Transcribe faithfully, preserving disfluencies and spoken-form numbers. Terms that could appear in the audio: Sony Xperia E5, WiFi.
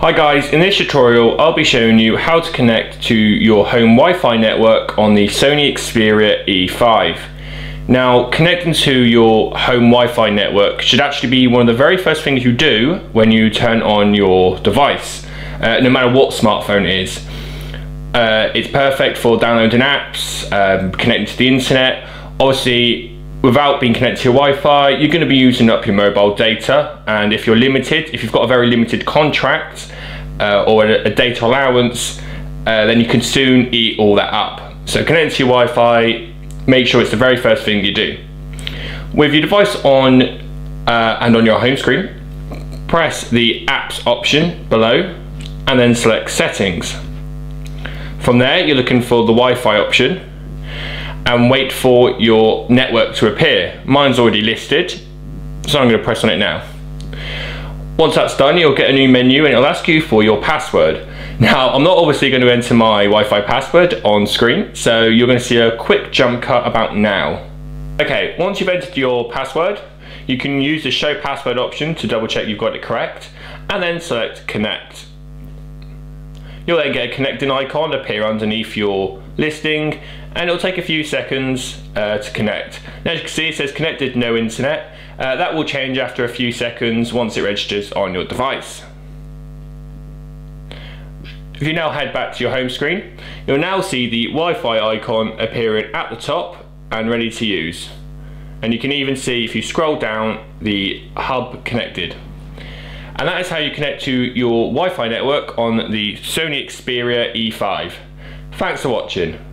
Hi guys, in this tutorial I'll be showing you how to connect to your home Wi-Fi network on the Sony Xperia E five. Now, connecting to your home Wi-Fi network should actually be one of the very first things you do when you turn on your device, uh, no matter what smartphone it is. Uh, it's perfect for downloading apps, um, connecting to the internet. Obviously, without being connected to your Wi-Fi, you're going to be using up your mobile data, and if you're limited, if you've got a very limited contract uh, or a, a data allowance, uh, then you can soon eat all that up. So connecting to your Wi-Fi, make sure it's the very first thing you do. With your device on uh, and on your home screen, press the apps option below and then select settings. From there, you're looking for the Wi-Fi option and wait for your network to appear. Mine's already listed, so I'm going to press on it now. Once that's done, you'll get a new menu and it'll ask you for your password. Now, I'm not obviously going to enter my Wi-Fi password on screen, so you're going to see a quick jump cut about now. Okay, once you've entered your password, you can use the show password option to double check you've got it correct, and then select connect. You'll then get a connecting icon appear underneath your listing, and it'll take a few seconds uh, to connect. Now, as you can see, it says connected, no internet. Uh, that will change after a few seconds once it registers on your device. If you now head back to your home screen, you'll now see the Wi-Fi icon appearing at the top and ready to use. And you can even see, if you scroll down, the hub connected. And that is how you connect to your Wi-Fi network on the Sony Xperia E five. Thanks for watching.